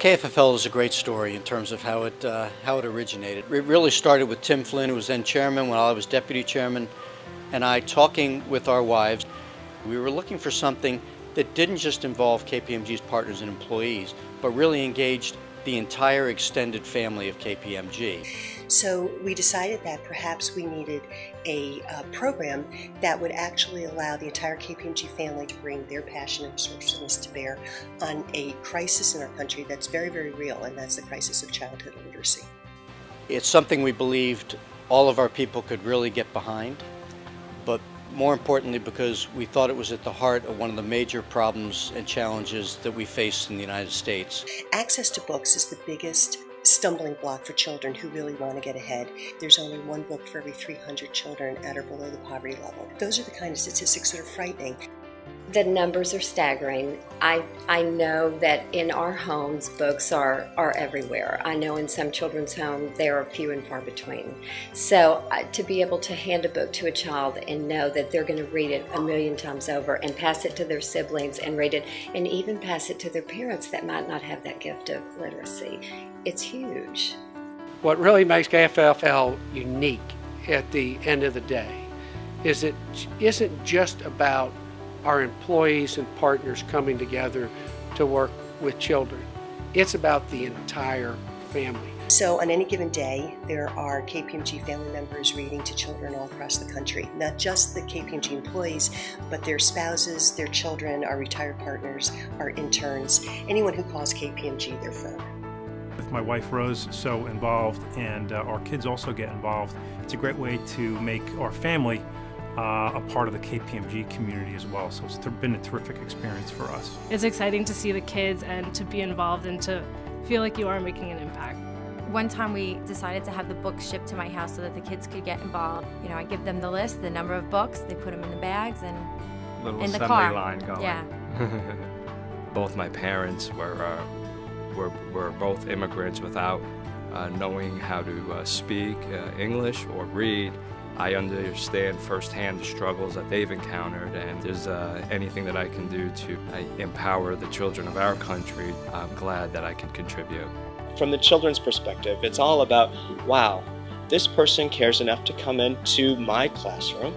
KFFL is a great story in terms of how it originated. It really started with Tim Flynn, who was then chairman when I was deputy chairman, and I talking with our wives. We were looking for something that didn't just involve KPMG's partners and employees, but really engaged the entire extended family of KPMG. So we decided that perhaps we needed a program that would actually allow the entire KPMG family to bring their passion and resourcefulness to bear on a crisis in our country that's very, very real, and that's the crisis of childhood literacy. It's something we believed all of our people could really get behind, but more importantly because we thought it was at the heart of one of the major problems and challenges that we face in the United States. Access to books is the biggest stumbling block for children who really want to get ahead. There's only one book for every 300 children at or below the poverty level. Those are the kind of statistics that are frightening. The numbers are staggering. I know that in our homes, books are everywhere. I know in some children's homes, they are few and far between. So to be able to hand a book to a child and know that they're going to read it a million times over and pass it to their siblings and read it and even pass it to their parents that might not have that gift of literacy, it's huge. What really makes KFFL unique at the end of the day is it isn't just about our employees and partners coming together to work with children. It's about the entire family. So on any given day, there are KPMG family members reading to children all across the country. Not just the KPMG employees, but their spouses, their children, our retired partners, our interns, anyone who calls KPMG their phone. With my wife Rose so involved, and our kids also get involved, it's a great way to make our family a part of the KPMG community as well. So it's been a terrific experience for us. It's exciting to see the kids and to be involved and to feel like you are making an impact. One time we decided to have the books shipped to my house so that the kids could get involved. You know, I give them the list, the number of books, they put them in the bags and in the car. Little assembly line going. Yeah. Both my parents were both immigrants without knowing how to speak English or read. I understand firsthand the struggles that they've encountered, and there's anything that I can do to empower the children of our country. I'm glad that I can contribute. From the children's perspective, it's all about, wow, this person cares enough to come into my classroom,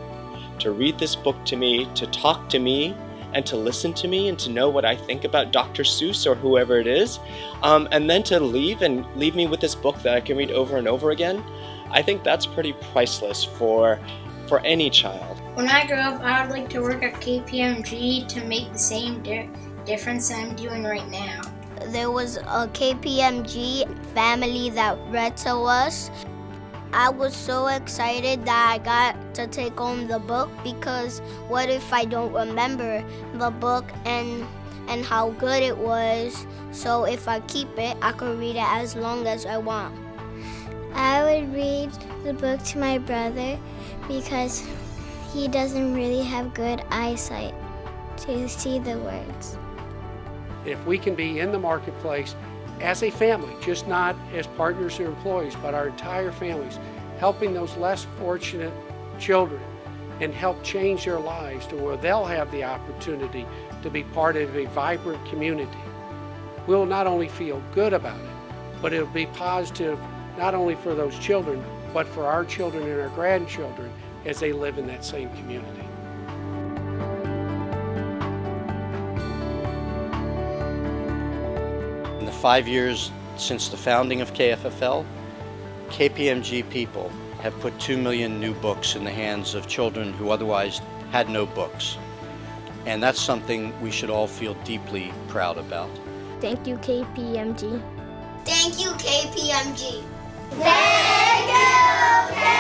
to read this book to me, to talk to me, and to listen to me, and to know what I think about Dr. Seuss or whoever it is, and then to leave and leave me with this book that I can read over and over again. I think that's pretty priceless for any child. When I grow up, I would like to work at KPMG to make the same difference that I'm doing right now. There was a KPMG family that read to us. I was so excited that I got to take home the book, because what if I don't remember the book and how good it was? So if I keep it, I can read it as long as I want. I would read the book to my brother because he doesn't really have good eyesight to see the words. If we can be in the marketplace as a family, just not as partners or employees, but our entire families, helping those less fortunate children and help change their lives to where they'll have the opportunity to be part of a vibrant community, we'll not only feel good about it, but it'll be positive not only for those children, but for our children and our grandchildren as they live in that same community. In the 5 years since the founding of KFFL, KPMG people have put 2 million new books in the hands of children who otherwise had no books. And that's something we should all feel deeply proud about. Thank you, KPMG. Thank you, KPMG. Thank you, KPMG.